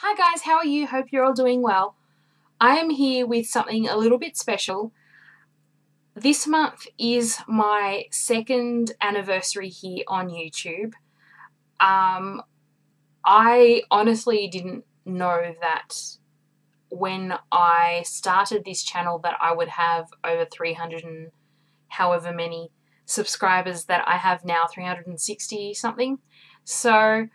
Hi guys, how are you? Hope you're all doing well. I am here with something a little bit special. This month is my second anniversary here on YouTube. I honestly didn't know that when I started this channel that I would have over 300 and however many subscribers that I have now, 360 something. So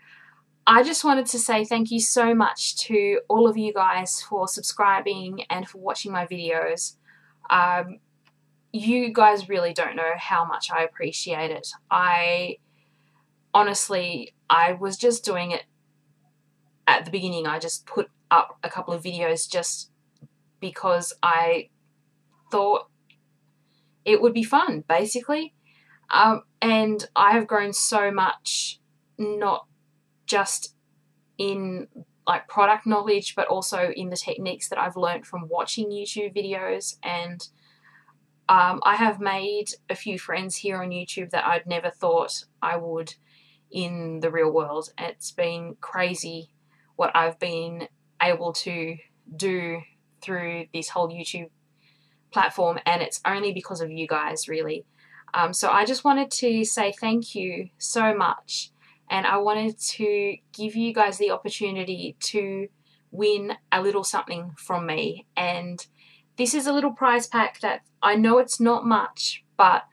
I just wanted to say thank you so much to all of you guys for subscribing and for watching my videos. You guys really don't know how much I appreciate it. I was just doing it at the beginning. I just put up a couple of videos just because I thought it would be fun, basically. And I have grown so much, not just in like product knowledge, but also in the techniques that I've learned from watching YouTube videos. And I have made a few friends here on YouTube that I'd never thought I would in the real world. It's been crazy what I've been able to do through this whole YouTube platform, and it's only because of you guys, really. So I just wanted to say thank you so much. And I wanted to give you guys the opportunity to win a little something from me. And this is a little prize pack that I know it's not much, but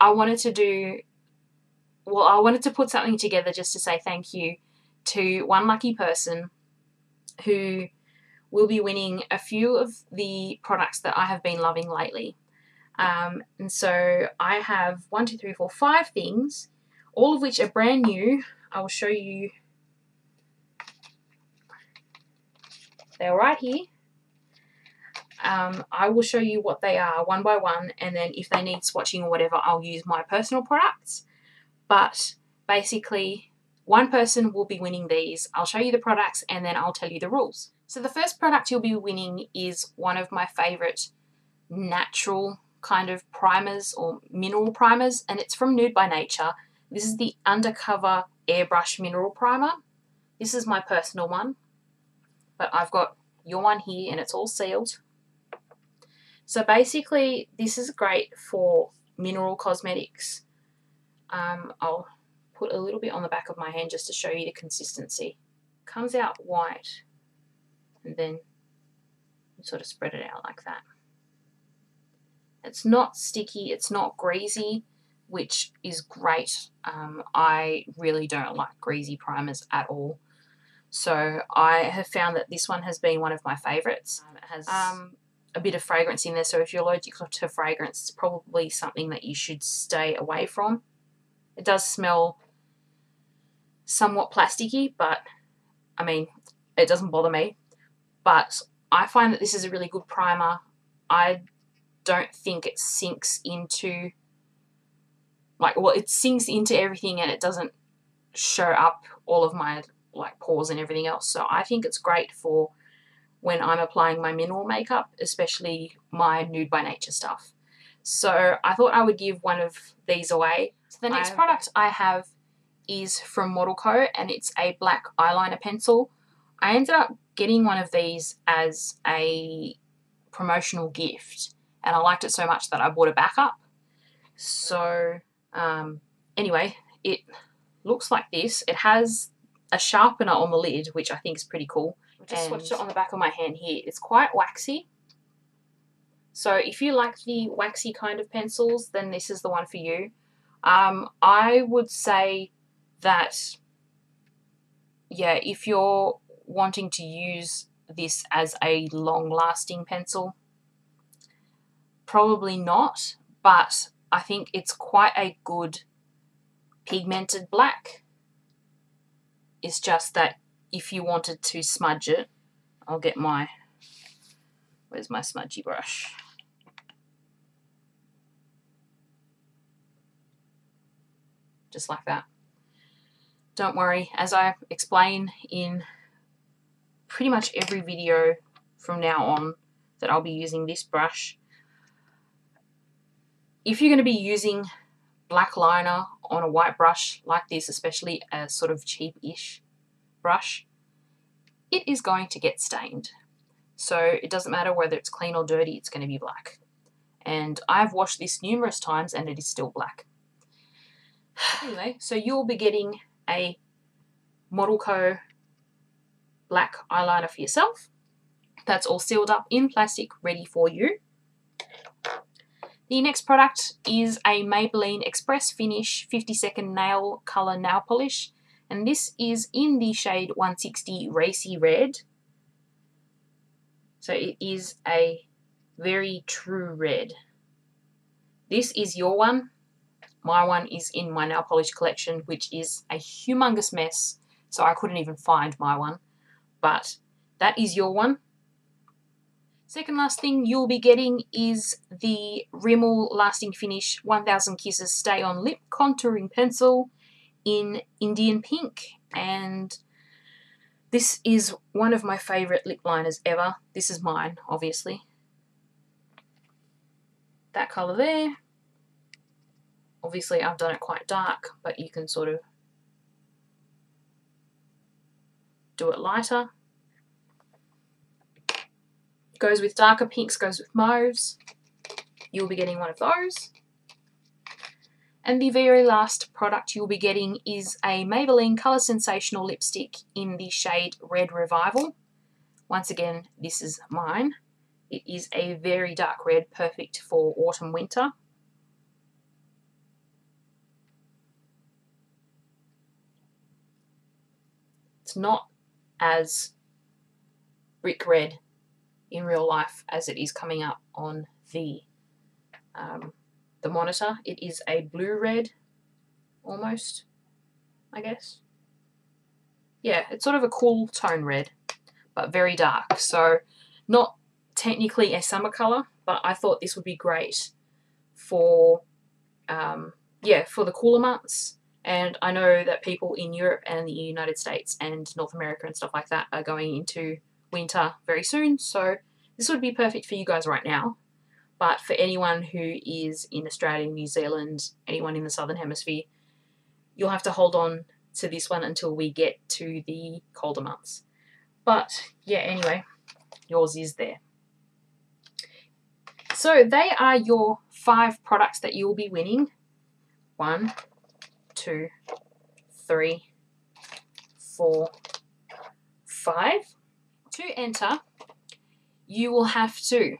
I wanted to do, well, I wanted to put something together just to say thank you to one lucky person who will be winning a few of the products that I have been loving lately. And so I have 5 things, all of which are brand new. I will show you. They're right here. I will show you what they are one by one, and then if they need swatching or whatever, I'll use my personal products. But basically, one person will be winning these. I'll show you the products and then I'll tell you the rules. So the first product you'll be winning is one of my favorite natural kind of primers or mineral primers, and it's from Nude by Nature. This is the Undercover Airbrush Mineral Primer. This is my personal one, but I've got your one here and it's all sealed. So basically, this is great for mineral cosmetics. I'll put a little bit on the back of my hand just to show you the consistency. Comes out white, and then you sort of spread it out like that. It's not sticky, it's not greasy, which is great. I really don't like greasy primers at all. So I have found that this one has been one of my favourites. It has a bit of fragrance in there, so if you're allergic to fragrance, it's probably something that you should stay away from. It does smell somewhat plasticky, but I mean, it doesn't bother me. But I find that this is a really good primer. I don't think it sinks into... like, well, it sinks into everything and it doesn't show up all of my like pores and everything else. So I think it's great for when I'm applying my mineral makeup, especially my Nude by Nature stuff. So I thought I would give one of these away. So the next product I have is from Model Co, and it's a black eyeliner pencil. I ended up getting one of these as a promotional gift, and I liked it so much that I bought a backup. So anyway, it looks like this. It has a sharpener on the lid, which I think is pretty cool. I just swatched it on the back of my hand here. It's quite waxy. So if you like the waxy kind of pencils, then this is the one for you. I would say that, yeah, if you're wanting to use this as a long-lasting pencil, probably not, but I think it's quite a good pigmented black. It's just that if you wanted to smudge it, I'll get my, where's my smudgy brush? Just like that. Don't worry, as I explain in pretty much every video from now on that I'll be using this brush, if you're going to be using black liner on a white brush like this, especially a sort of cheap-ish brush, it is going to get stained. So it doesn't matter whether it's clean or dirty, it's going to be black. And I've washed this numerous times and it is still black. Anyway, so you'll be getting a Model Co black eyeliner for yourself. That's all sealed up in plastic, ready for you. The next product is a Maybelline Express Finish 50 Second Nail Color Nail Polish, and this is in the shade 160 Racy Red. So it is a very true red. This is your one. My one is in my nail polish collection, which is a humongous mess, so I couldn't even find my one. But that is your one. Second last thing you'll be getting is the Rimmel Lasting Finish 1000 Kisses Stay On Lip Contouring Pencil in Indian Pink, and this is one of my favourite lip liners ever. This is mine, obviously. That colour there. Obviously I've done it quite dark, but you can sort of do it lighter. Goes with darker pinks, goes with mauves. You'll be getting one of those. And the very last product you'll be getting is a Maybelline Colour Sensational lipstick in the shade Red Revival. Once again, this is mine. It is a very dark red, perfect for autumn winter. It's not as brick red in real life as it is coming up on the monitor. It is a blue red almost, I guess. Yeah, it's sort of a cool tone red, but very dark. So not technically a summer colour, but I thought this would be great for, yeah, for the cooler months. And I know that people in Europe and the United States and North America and stuff like that are going into winter very soon, so this would be perfect for you guys right now. But for anyone who is in Australia, New Zealand, anyone in the Southern Hemisphere, you'll have to hold on to this one until we get to the colder months. But yeah, anyway, yours is there. So they are your 5 products that you'll be winning. 1, 2, 3, 4, 5. To enter, you will have to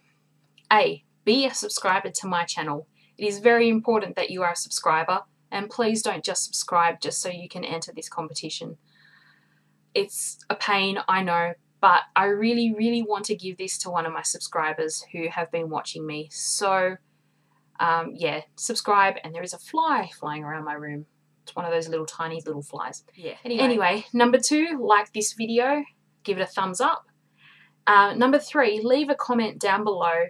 A, be a subscriber to my channel. It is very important that you are a subscriber, and please don't just subscribe just so you can enter this competition. It's a pain, I know, but I really, really want to give this to one of my subscribers who have been watching me. So yeah, subscribe. And there is a fly flying around my room. It's one of those little tiny little flies. Yeah. Anyway, number 2, like this video. Give it a thumbs up. Number 3, leave a comment down below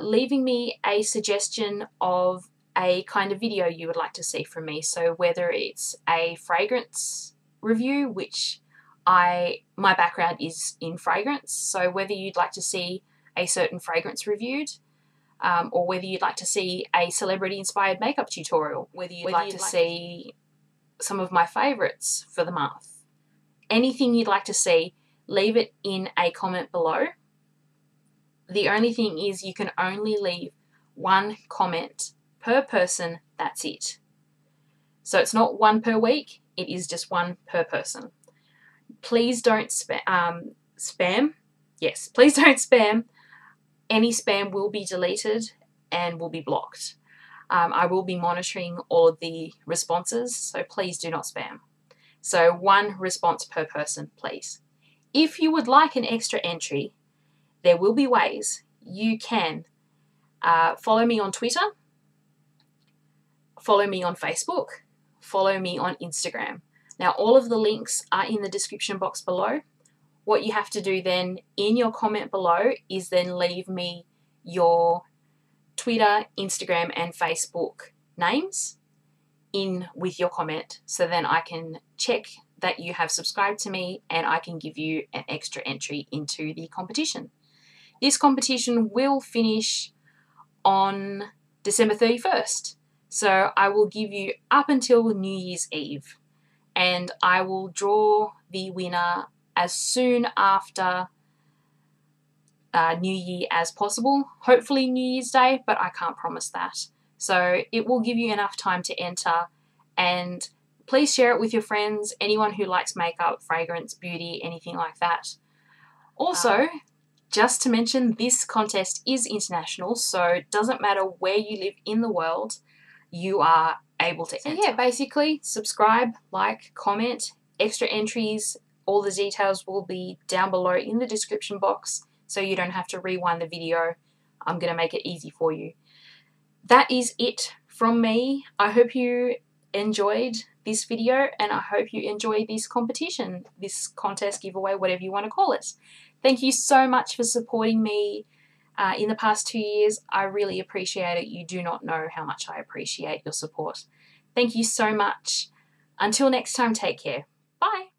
leaving me a suggestion of a kind of video you would like to see from me. So whether it's a fragrance review, which my background is in fragrance, so whether you'd like to see a certain fragrance reviewed, or whether you'd like to see a celebrity inspired makeup tutorial, whether you'd like to see some of my favourites for the month. Anything you'd like to see, leave it in a comment below. The only thing is you can only leave 1 comment per person, that's it. So it's not 1 per week, it is just 1 per person. Please don't spam. Yes, please don't spam. Any spam will be deleted and will be blocked. I will be monitoring all of the responses, so please do not spam. So 1 response per person, please. If you would like an extra entry, there will be ways. You can follow me on Twitter, follow me on Facebook, follow me on Instagram. Now all of the links are in the description box below. What you have to do then in your comment below is then leave me your Twitter, Instagram and Facebook names in with your comment, so then I can check that you have subscribed to me and I can give you an extra entry into the competition. This competition will finish on December 31st, so I will give you up until New Year's Eve, and I will draw the winner as soon after New Year as possible, hopefully New Year's Day, but I can't promise that. So it will give you enough time to enter, and please share it with your friends, anyone who likes makeup, fragrance, beauty, anything like that. Also, just to mention, this contest is international, so it doesn't matter where you live in the world, you are able to enter. So yeah, basically, subscribe, like, comment, extra entries, all the details will be down below in the description box, so you don't have to rewind the video. I'm going to make it easy for you. That is it from me. I hope you enjoyed this video, and I hope you enjoy this competition, this contest, giveaway, whatever you want to call it. Thank you so much for supporting me in the past 2 years. I really appreciate it. You do not know how much I appreciate your support. Thank you so much. Until next time, take care. Bye.